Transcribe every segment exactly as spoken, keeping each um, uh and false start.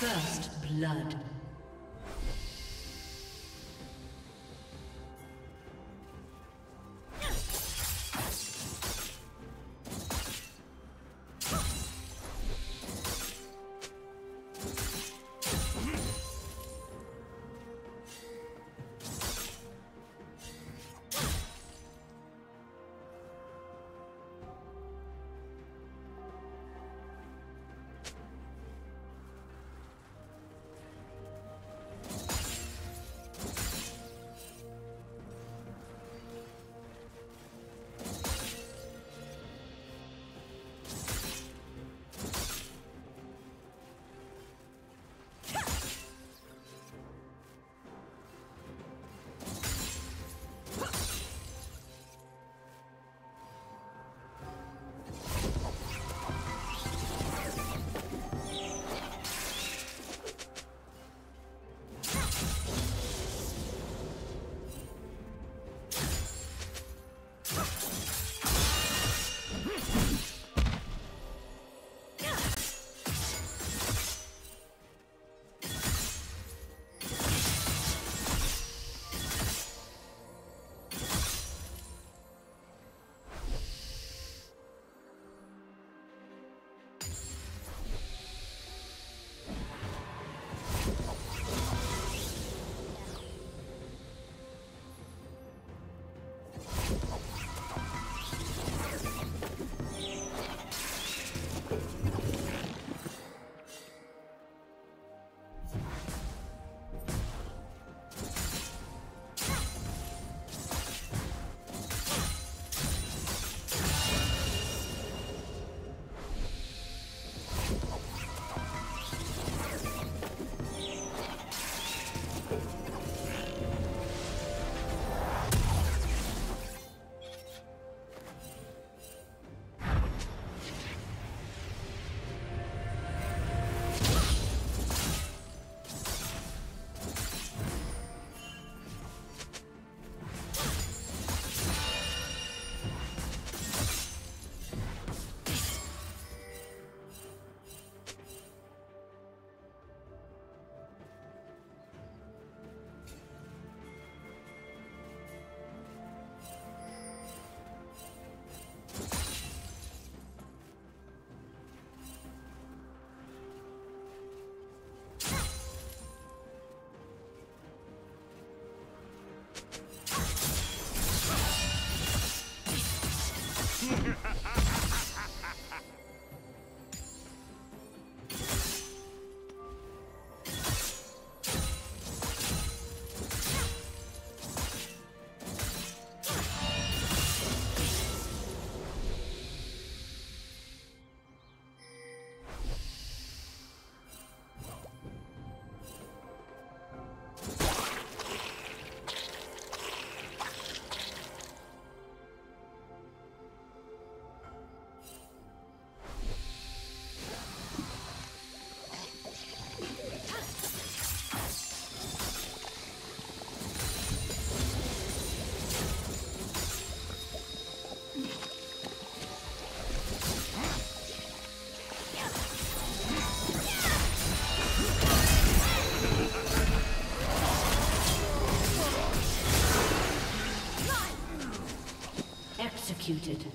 First blood. Executed.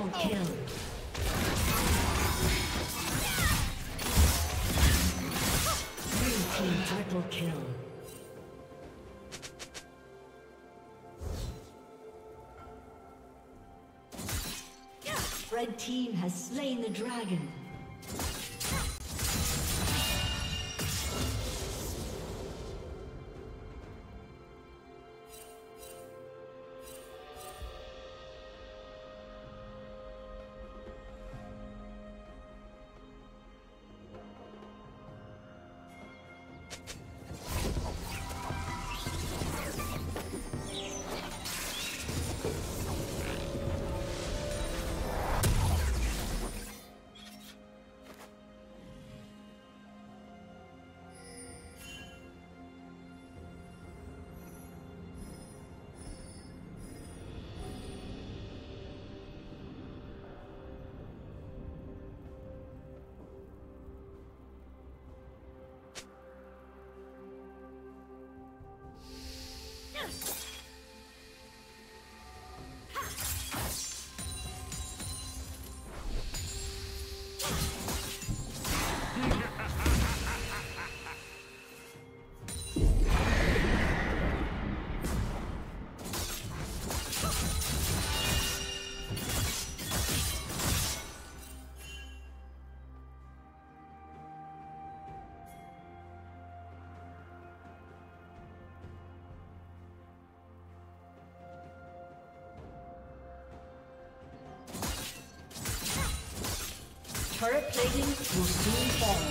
Double kill. Blue team triple kill. Red team has slain the dragon. Turret plating will soon fall.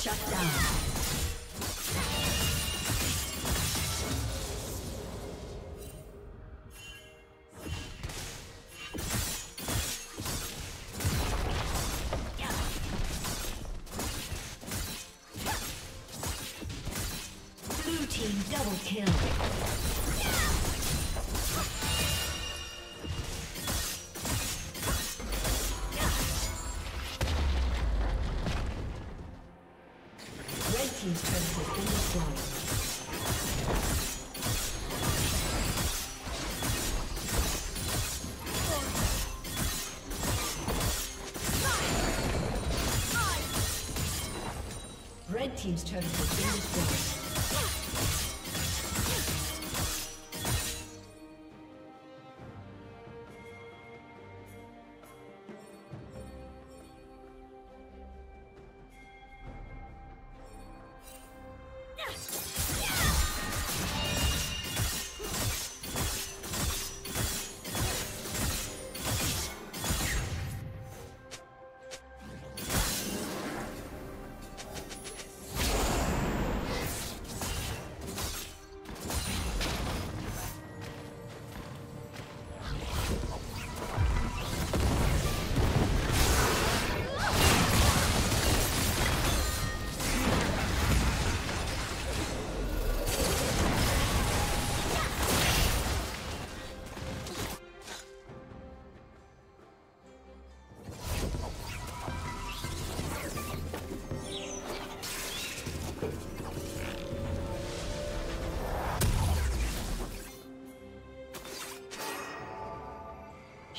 Shut down. Red team's turret has been destroyed.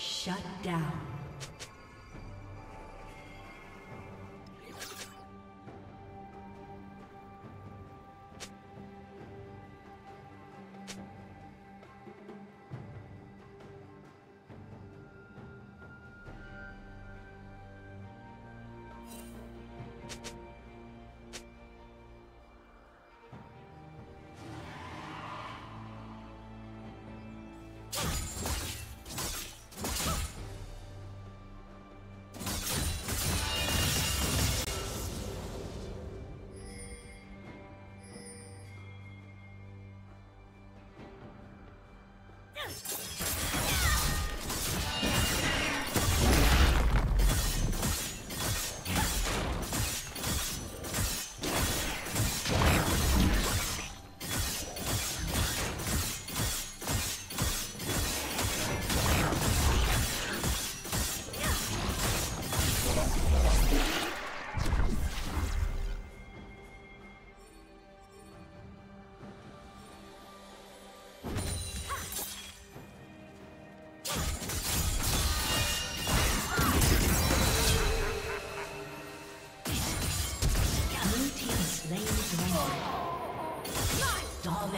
Shut down.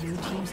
Blue team's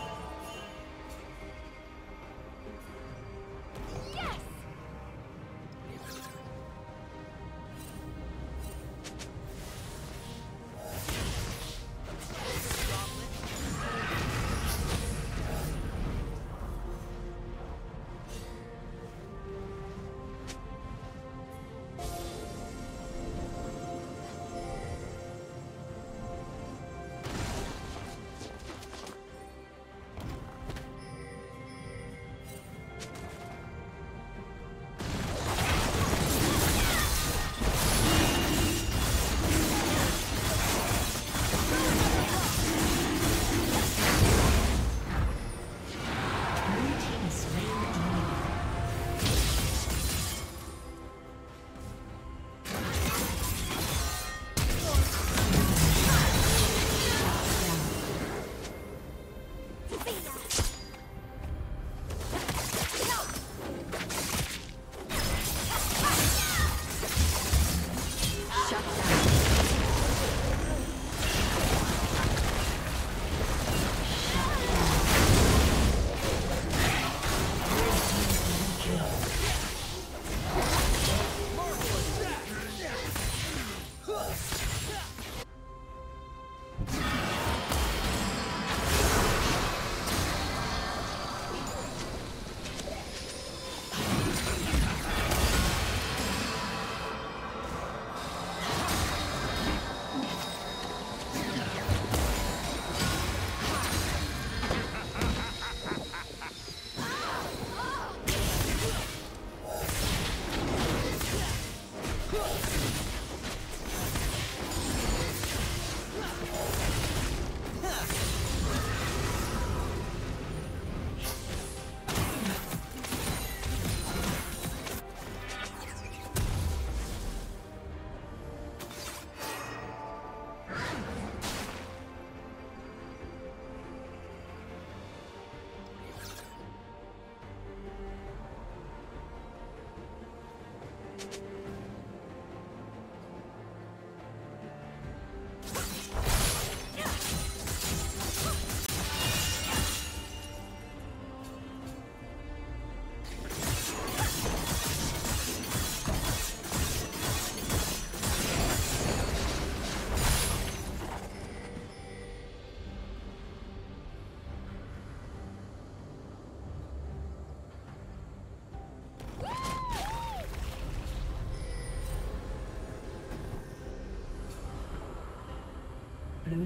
Blue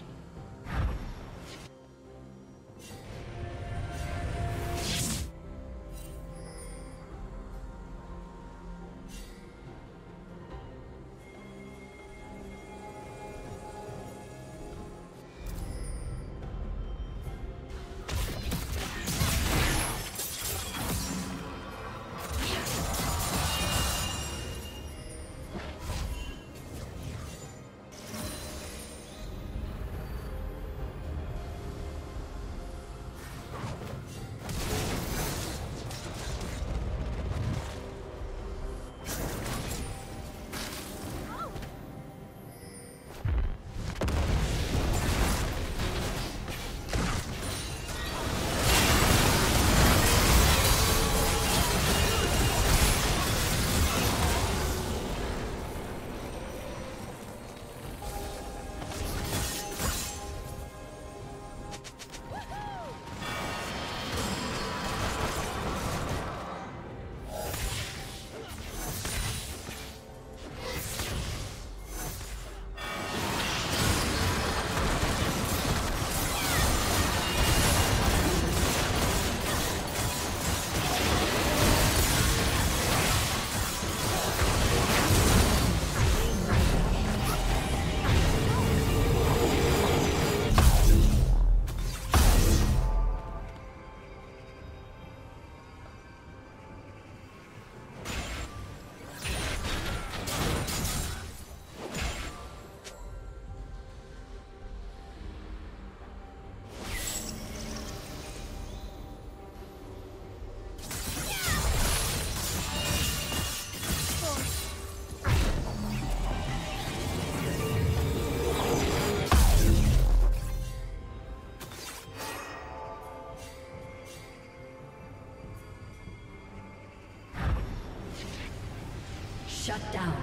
Shut down.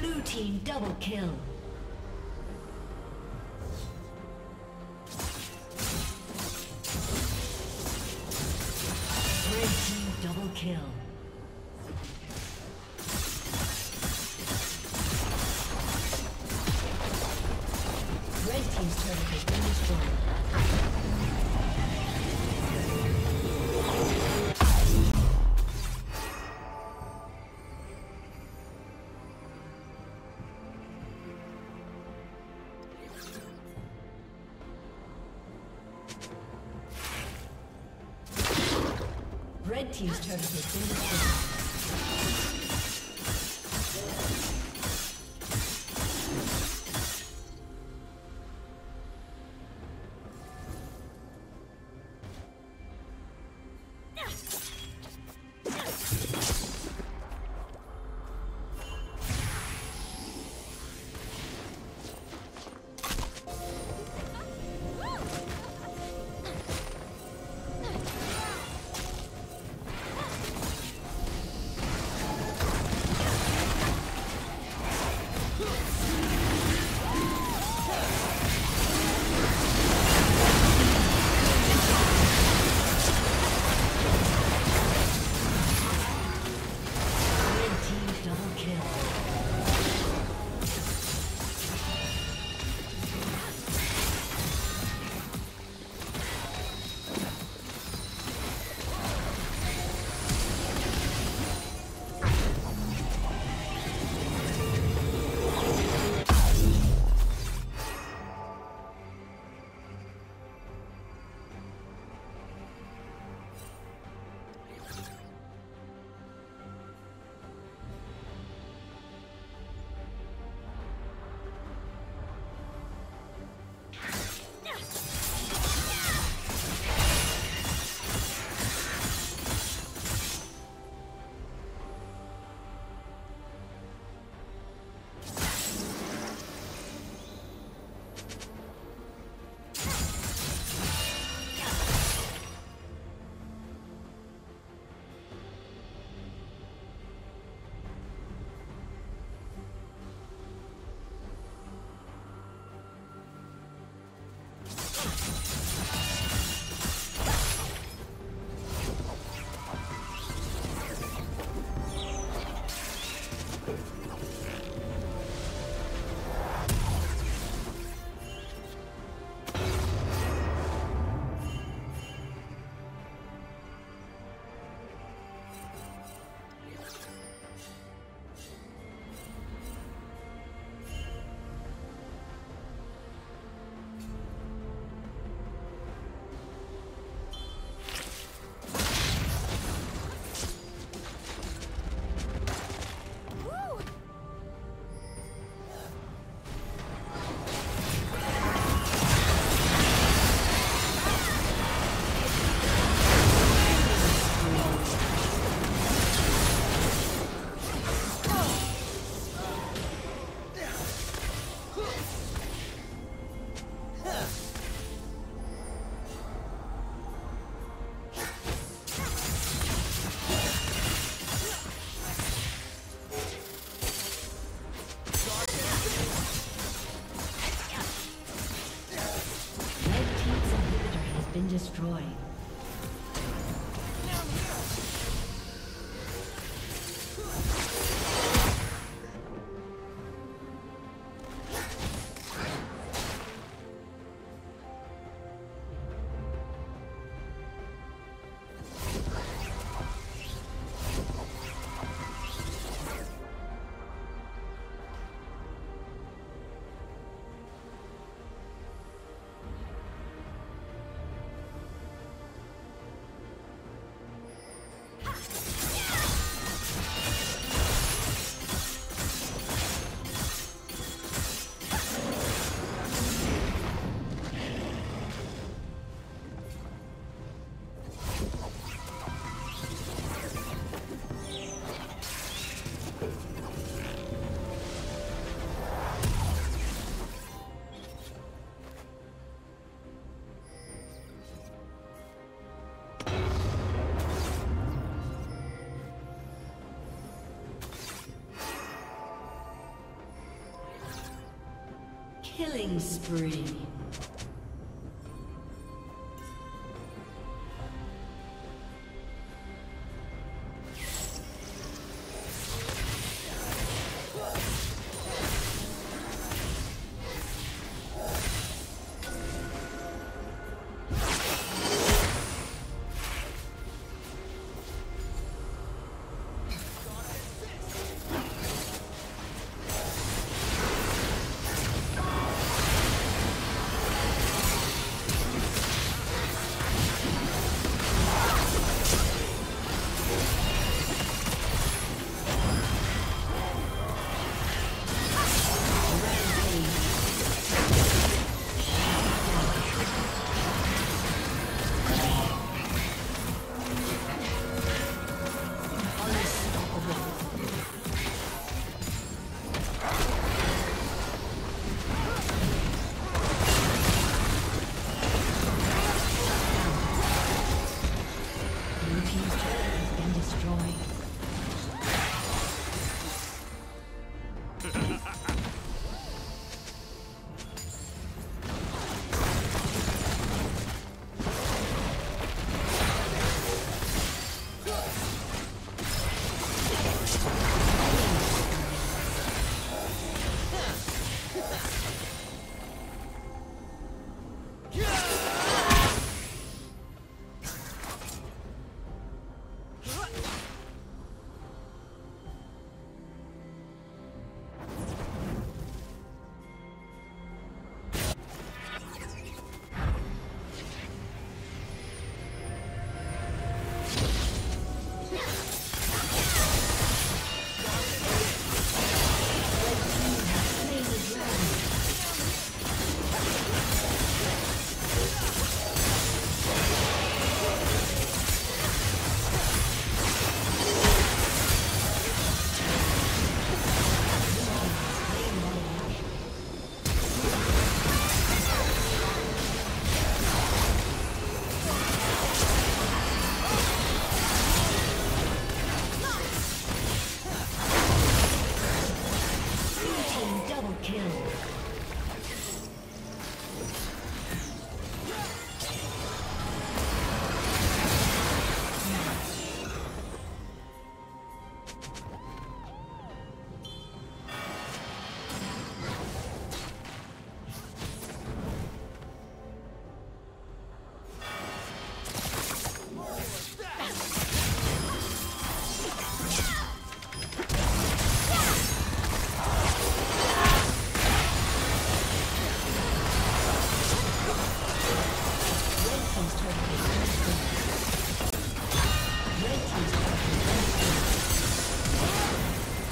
Blue team double kill. Red team double kill. Red team's turret has been destroyed. destroyed. Killing spree.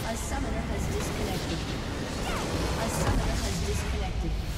A summoner has disconnected. A summoner has disconnected.